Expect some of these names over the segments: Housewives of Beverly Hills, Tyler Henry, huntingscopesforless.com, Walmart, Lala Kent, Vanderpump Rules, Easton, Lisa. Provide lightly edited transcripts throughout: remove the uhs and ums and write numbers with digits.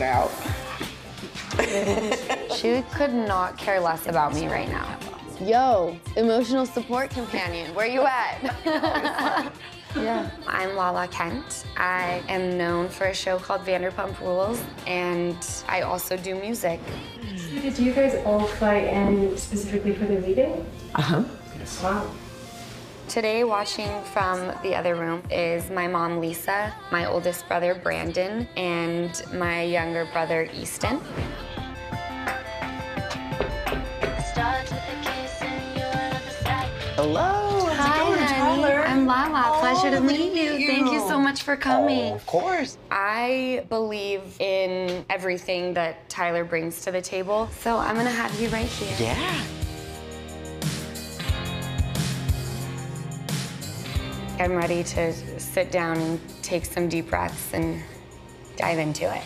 it out. She could not care less about me right now. Yo, emotional support companion, where you at? Yeah. I'm Lala Kent. I am known for a show called Vanderpump Rules, and I also do music. So did you guys all fly in specifically for the meeting? Uh-huh. Yes. Wow. Today, watching from the other room is my mom, Lisa, my oldest brother, Brandon, and my younger brother, Easton. Hello, Hi, honey. I'm Lala. Oh, pleasure to meet you. Thank you so much for coming. Oh, of course. I believe in everything that Tyler brings to the table, so I'm gonna have you right here. Yeah. I'm ready to sit down and take some deep breaths and dive into it.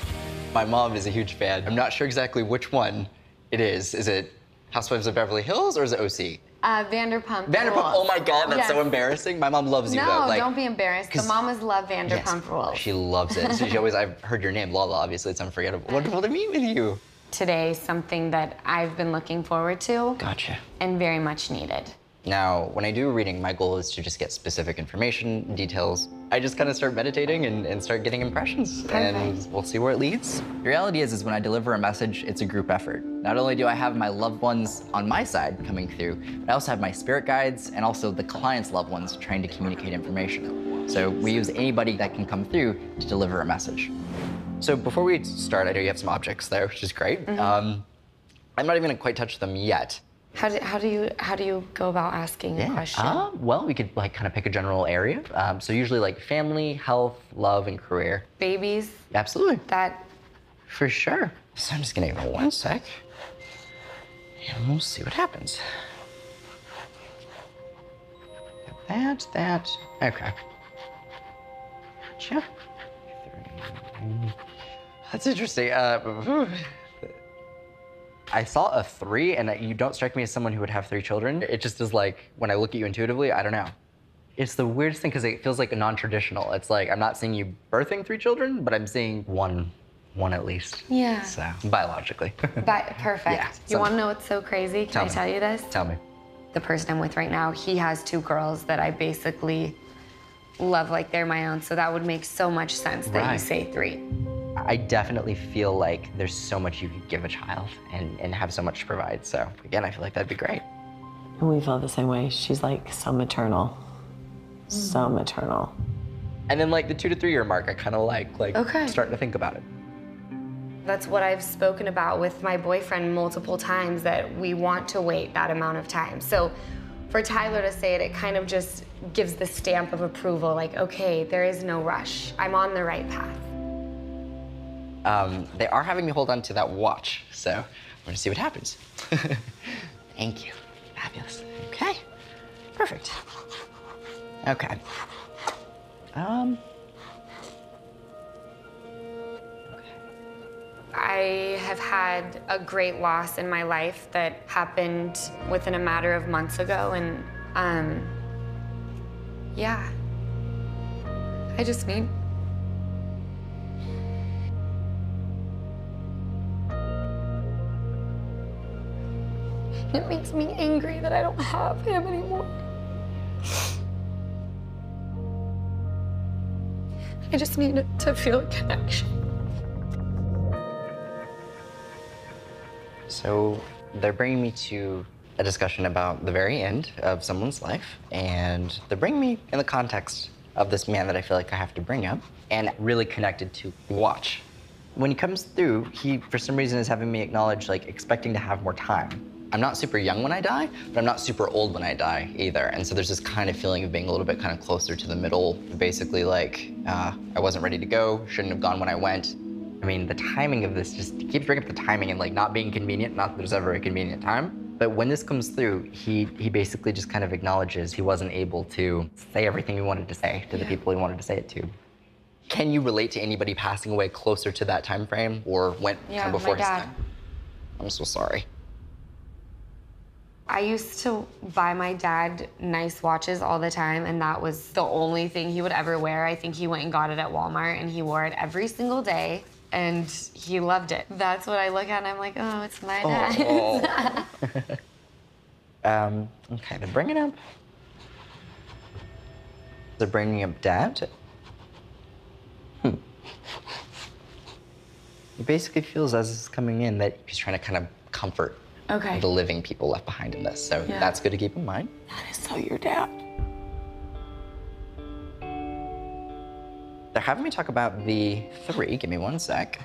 My mom is a huge fan. I'm not sure exactly which one it is. Is it Housewives of Beverly Hills or is it OC? Vanderpump. Vanderpump. Rules. Oh my God, that's so embarrassing. My mom loves you though. Like, don't be embarrassed. The mamas love Vanderpump Rules. She loves it. So she always. I've heard your name, Lala. Obviously, it's unforgettable. Wonderful to meet with you. Today, something that I've been looking forward to. Gotcha. And very much needed. Now, when I do reading, my goal is to just get specific information, details. I just kind of start meditating and start getting impressions, and we'll see where it leads. The reality is when I deliver a message, it's a group effort. Not only do I have my loved ones on my side coming through, but I also have my spirit guides and also the client's loved ones trying to communicate information. So we use anybody that can come through to deliver a message. So before we start, I know you have some objects there, which is great. I'm not even gonna quite touch them yet. How do you go about asking a question? Well, we could kind of pick a general area. So usually family, health, love, and career. Babies. Absolutely. That. For sure. So I'm just gonna give it one sec, and we'll see what happens. That. Okay. Gotcha. That's interesting. I saw a 3, and you don't strike me as someone who would have 3 children. It just is when I look at you intuitively, I don't know. It's the weirdest thing because it feels like non-traditional. It's I'm not seeing you birthing 3 children, but I'm seeing one at least. Yeah. So biologically. Perfect. Yeah, you want to know what's so crazy? Can I tell you this? Tell me. The person I'm with right now, he has 2 girls that I basically love like they're my own. So that would make so much sense that you say 3. I definitely feel like there's so much you could give a child and have so much to provide. So again, I feel like that'd be great. And we feel the same way. She's so maternal, so maternal. And then the 2 to 3 year mark, I kind of starting to think about it. That's what I've spoken about with my boyfriend multiple times, that we want to wait that amount of time. So for Tyler to say it, it kind of just gives the stamp of approval. Okay, there is no rush. I'm on the right path. They are having me hold on to that watch, so we're gonna see what happens. Thank you. Fabulous. Okay. Perfect. Okay. Okay. I have had a great loss in my life that happened within a matter of months ago, and I just need. It makes me angry that I don't have him anymore. I just need to feel a connection. So they're bringing me to a discussion about the very end of someone's life, and they're bringing me in the context of this man that I feel like I have to bring up, and really connected to watch. When he comes through, he, for some reason, is having me acknowledge, expecting to have more time. I'm not super young when I die, but I'm not super old when I die either. And so there's this kind of feeling of being a little bit closer to the middle, basically I wasn't ready to go, shouldn't have gone when I went. I mean, the timing of this just keeps bringing up the timing and not being convenient, not that there's ever a convenient time. But when this comes through, he basically just kind of acknowledges he wasn't able to say everything he wanted to say to the people he wanted to say it to. Can you relate to anybody passing away closer to that time frame or went kind of before his time? I'm so sorry. I used to buy my dad nice watches all the time, and that was the only thing he would ever wear. I think he went and got it at Walmart, and he wore it every single day. and he loved it. That's what I look at and I'm like, oh, it's my dad. Oh. Okay, they're bringing up. They're bringing up dad? Hmm. It basically feels as it's coming in that he's trying to kind of comfort the living people left behind in this. So that's good to keep in mind. That is so your dad. They're having me talk about the three. Give me one sec.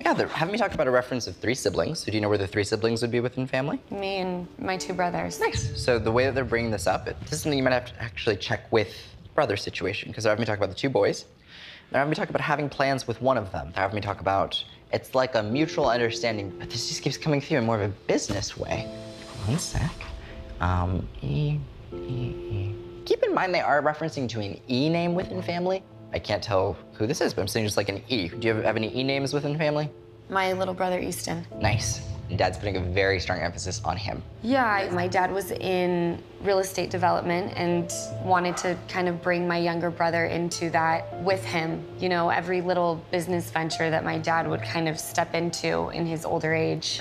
Yeah, they're having me talk about a reference of three siblings. So do you know where the three siblings would be within family? Me and my two brothers. Nice. So the way that they're bringing this up, this is something you might have to actually check with brother situation, because they're having me talk about the two boys. They're having me talk about having plans with one of them. They're having me talk about it's like a mutual understanding, but this just keeps coming through in more of a business way. One sec. Keep in mind they are referencing to an E name within family. I can't tell who this is, but I'm saying just like an E. Do you have any E names within family? My little brother, Easton. Nice. Dad's putting a very strong emphasis on him. Yeah, my dad was in real estate development and wanted to kind of bring my younger brother into that with him. You know, every little business venture that my dad would kind of step into in his older age,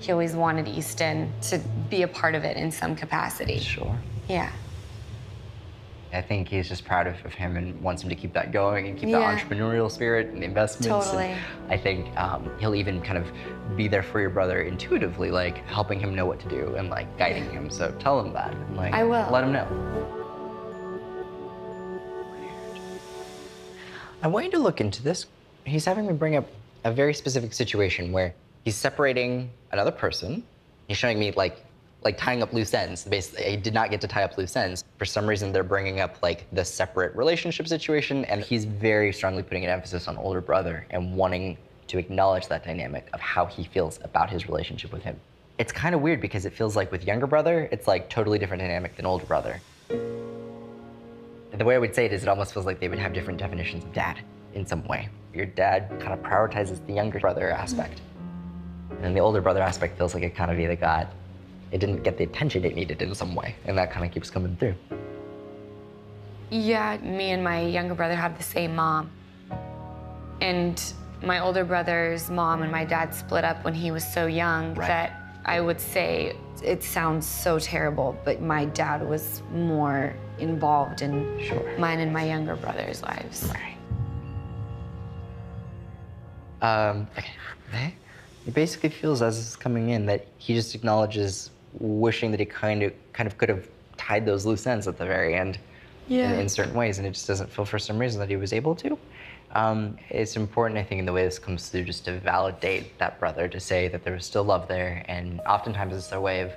he always wanted Easton to be a part of it in some capacity. Sure. Yeah. I think he's just proud of him and wants him to keep that going and keep that entrepreneurial spirit and investments. Totally. And I think he'll even kind of be there for your brother intuitively, like helping him know what to do and like guiding him. So tell him that. And, like, I will. Let him know. I want you to look into this. He's having me bring up a very specific situation where he's separating another person. He's showing me like tying up loose ends. Basically, he did not get to tie up loose ends. For some reason, they're bringing up like the separate relationship situation, and he's very strongly putting an emphasis on older brother and wanting to acknowledge that dynamic of how he feels about his relationship with him. It's kind of weird because it feels like with younger brother, it's like totally different dynamic than older brother. The way I would say it is it almost feels like they would have different definitions of dad in some way. Your dad kind of prioritizes the younger brother aspect, and the older brother aspect feels like it kind of either got it didn't get the attention it needed in some way, and that kind of keeps coming through. Yeah, me and my younger brother have the same mom. And my older brother's mom and my dad split up when he was so young that I would say, it sounds so terrible, but my dad was more involved in mine and my younger brother's lives. Right. Okay. It basically feels as it's coming in that he just acknowledges wishing that he kind of could have tied those loose ends at the very end in certain ways, and it just doesn't feel for some reason that he was able to. It's important, I think, in the way this comes through just to validate that brother, to say that there was still love there, and oftentimes it's their way of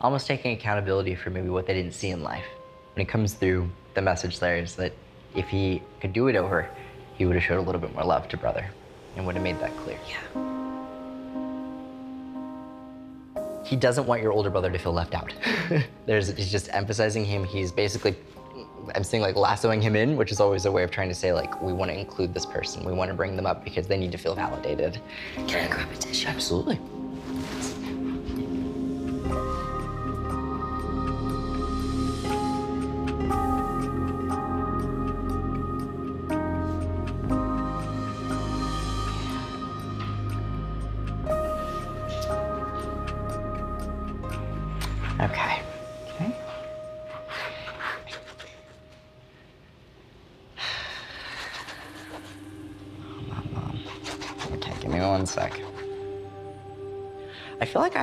almost taking accountability for maybe what they didn't see in life. When it comes through, the message there is that if he could do it over, he would have showed a little bit more love to brother and would have made that clear. Yeah. He doesn't want your older brother to feel left out. He's just emphasizing him. He's basically, I'm saying like lassoing him in, which is always a way of trying to say like, we want to include this person. We want to bring them up because they need to feel validated. Can I grab a tissue? Absolutely.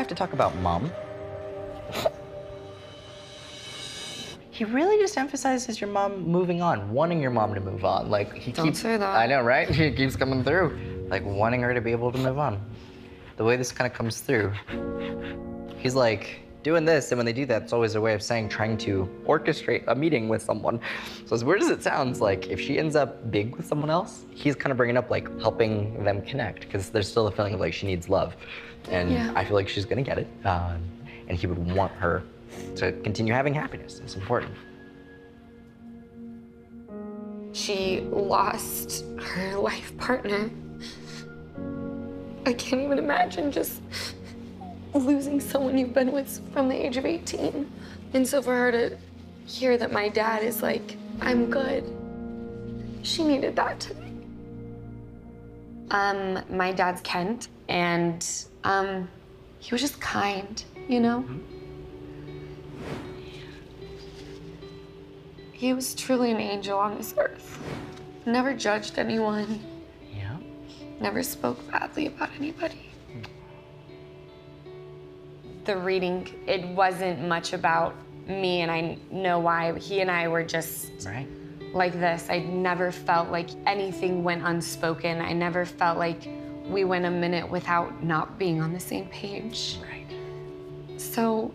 To talk about mom. He really just emphasizes your mom moving on, wanting your mom to move on. Like he Don't keeps, say that. I know, right? He keeps coming through, like wanting her to be able to move on. The way this kind of comes through, he's like doing this, and when they do that, it's always a way of saying trying to orchestrate a meeting with someone. So as weird as it sounds, like if she ends up big with someone else, he's kind of bringing up like helping them connect because there's still a feeling of like she needs love. And I feel like she's gonna get it. And he would want her to continue having happiness. It's important. She lost her life partner. I can't even imagine just losing someone you've been with from the age of 18. And so for her to hear that my dad is like, I'm good, she needed that today. My dad's Kent, and he was just kind, you know? He was truly an angel on this earth. Never judged anyone. Yeah. Never spoke badly about anybody. The reading, it wasn't much about me, and I know why. He and I were just like this. I never felt like anything went unspoken. I never felt like we went a minute without not being on the same page. Right. So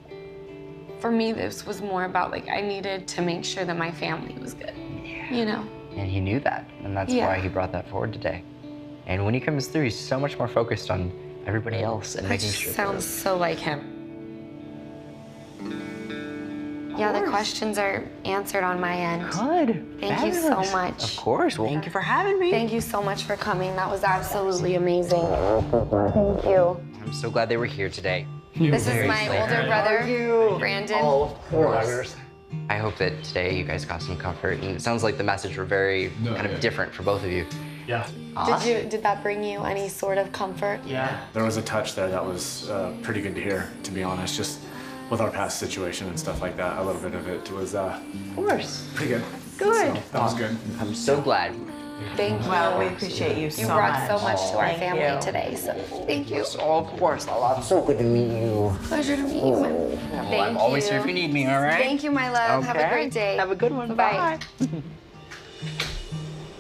for me, this was more about, like, I needed to make sure that my family was good, you know? And he knew that, and that's why he brought that forward today. And when he comes through, he's so much more focused on everybody else and making sure. That sounds so like him. Yeah, the questions are answered on my end. Good. Thank you so much. Of course. Well, thank you for having me. Thank you so much for coming. That was absolutely amazing. Thank you. I'm so glad they were here today. This is my older brother, Brandon. Oh, of course. I hope that today you guys got some comfort. And it sounds like the messages were very kind of different for both of you. Yeah. Awesome. Did that bring you any sort of comfort? Yeah. There was a touch there that was pretty good to hear, to be honest. Just with our past situation and stuff like that, a little bit of it was of course. Pretty good. Good. So, that was good. I'm so glad. Thank you. Well, we appreciate you so much. You brought so much to our family today, so thank you. Oh, of course, Lala. So good to meet you. Pleasure to meet you. Thank you. I'm always here if you need me, all right? Thank you, my love. Okay. Have a great day. Have a good one. Bye. Bye.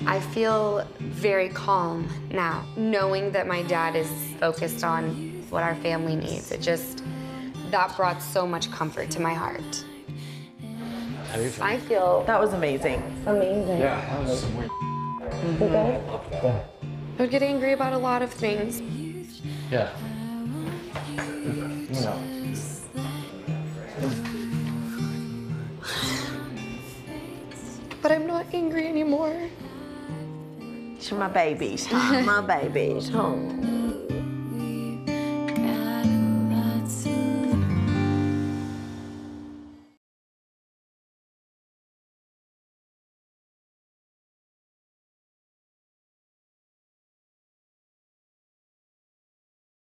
I feel very calm now, knowing that my dad is focused on what our family needs. It just, that brought so much comfort to my heart. How do you feel? I feel... That was amazing. Amazing. Yeah, that was some weird... I would get angry about a lot of things. Yeah. You know. But I'm not angry anymore. My babies, my babies. Oh.